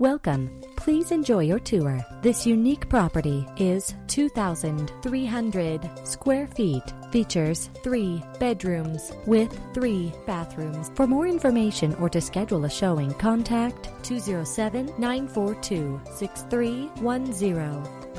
Welcome. Please enjoy your tour. This unique property is 2,300 square feet. Features 3 bedrooms with 3 bathrooms. For more information or to schedule a showing, contact 207-942-6310.